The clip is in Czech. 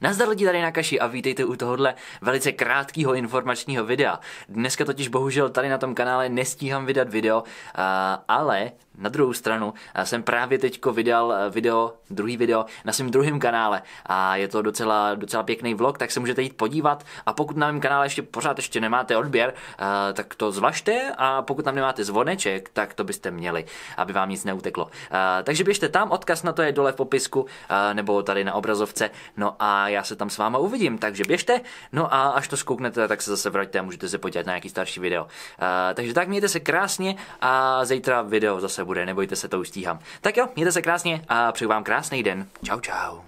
Nazdar lidi, tady na Kaši a vítejte u tohohle velice krátkého informačního videa. Dneska totiž bohužel tady na tom kanále nestíhám vydat video, ale na druhou stranu jsem právě teďko vydal druhý video na svém druhém kanále a je to docela pěkný vlog, tak se můžete jít podívat a pokud na mém kanále pořád ještě nemáte odběr, tak to zvažte a pokud tam nemáte zvoneček, tak to byste měli, aby vám nic neuteklo. Takže běžte tam, odkaz na to je dole v popisku nebo tady na obrazovce, no a já se tam s váma uvidím, takže běžte, no a až to zkouknete, tak se zase vraťte a můžete se podívat na nějaký starší video. Takže tak, mějte se krásně a zítra video zase bude, nebojte se, to už stíhám. Tak jo, mějte se krásně a přeju vám krásný den. Čau, čau.